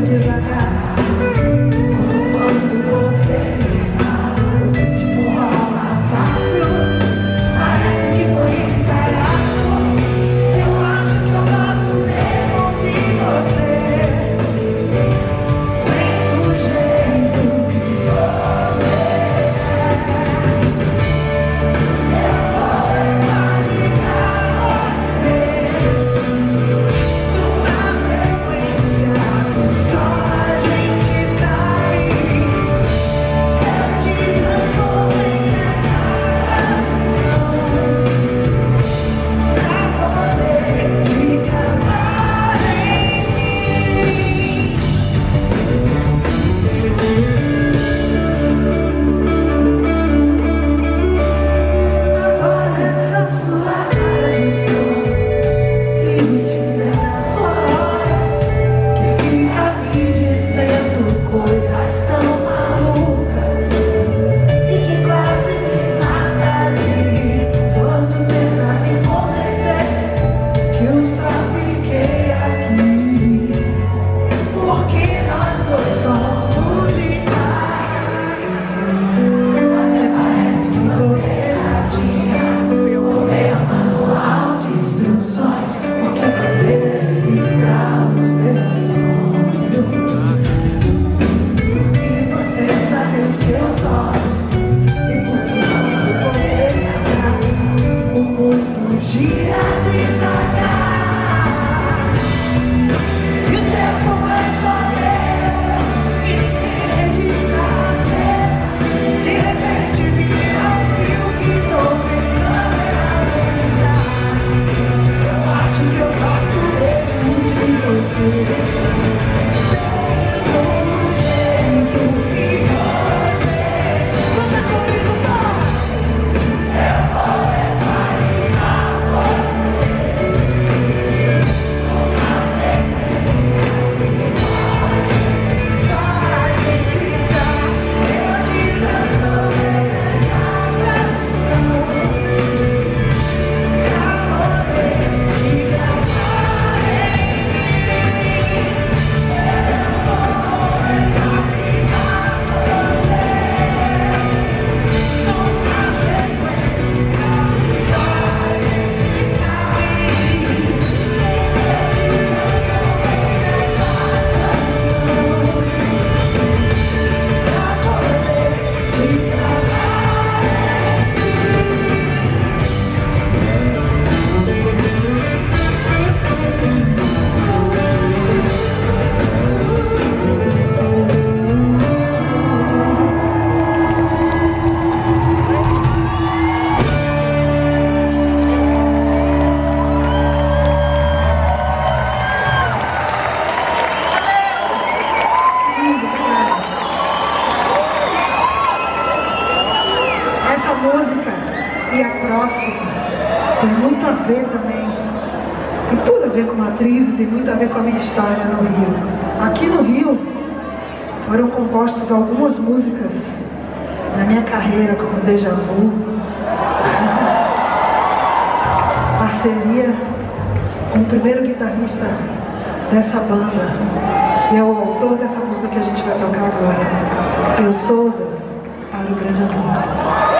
Música e a próxima tem muito a ver também, tem tudo a ver com a atriz e tem muito a ver com a minha história no Rio. Aqui no Rio foram compostas algumas músicas da minha carreira, como Déjà Vu, parceria com o primeiro guitarrista dessa banda, e é o autor dessa música que a gente vai tocar agora, Peu Souza, Para o Grande Amor.